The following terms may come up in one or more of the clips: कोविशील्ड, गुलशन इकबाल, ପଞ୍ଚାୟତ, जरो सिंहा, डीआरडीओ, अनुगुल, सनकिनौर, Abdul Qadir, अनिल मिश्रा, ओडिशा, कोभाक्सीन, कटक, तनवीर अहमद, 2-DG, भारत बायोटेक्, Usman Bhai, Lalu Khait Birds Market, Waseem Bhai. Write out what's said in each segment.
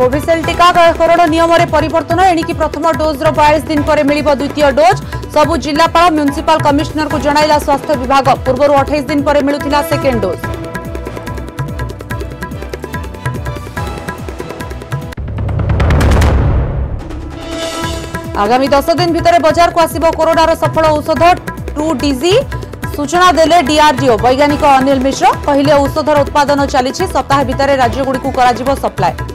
कोविशील्ड टीकाकरण नियम में परिवर्तन एणिकी प्रथम डोज्र 42 दिन पर मिल द्वितीय डोज। सबु जिलापाल म्यूनिसिपल कमिशनर को जणाइला स्वास्थ्य विभाग। पूर्व 28 दिन पर मिलुथिला सेकेंड डोज। आगामी 10 दिन भितर बाजार को आसिबो कोरोनार सफल औषध 2-DG सूचना देले डीआरडीओ वैज्ञानिक अनिल मिश्रा। कहले औषधर उत्पादन चली सप्ताह भितर राज्यगुडी को कराजिबो सप्लाई।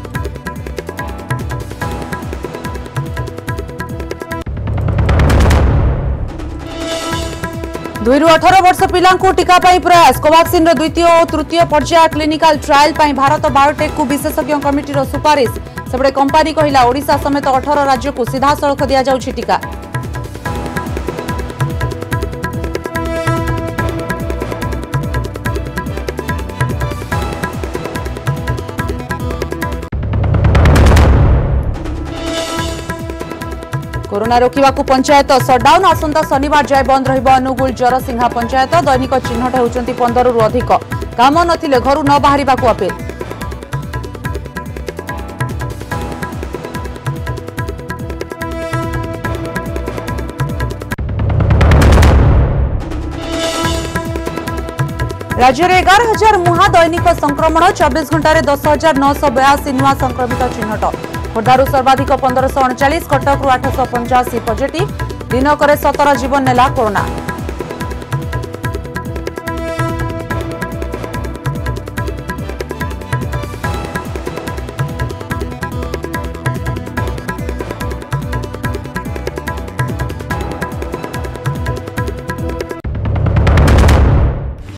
दुईरु 18 वर्ष पिलांकु टीका पाई प्रयास। कोभाक्सीन द्वितीय और तृतीय पर्याय क्लिनिकाल ट्रायल पाई भारत बायोटेक् विशेषज्ञ कमिटीर सुपारिश। सेपटे कंपानी कहला ओडिशा समेत 18 राज्य को सीधा सड़क दिया जाउछि टीका। कोरोना रोकवा पंचायत सटडाउन। आसंता शनिवार जाए बंद रहिबो अनुगुल जरो सिंहा पंचायत। दैनिक चिन्हट होउचंती 15 रु अधिक। काम नथिले घरु न बाहरिबाकु अपील। राज्य में 11,000 मुहा दैनिक संक्रमण। 24 घंटे 10,982 नुआ संक्रमित चिन्हट। खोर्धारू सर्वाधिक 1539, कटकू 885 पॉजिटिव। दिनकरे 17 जीवन नेला कोरोना।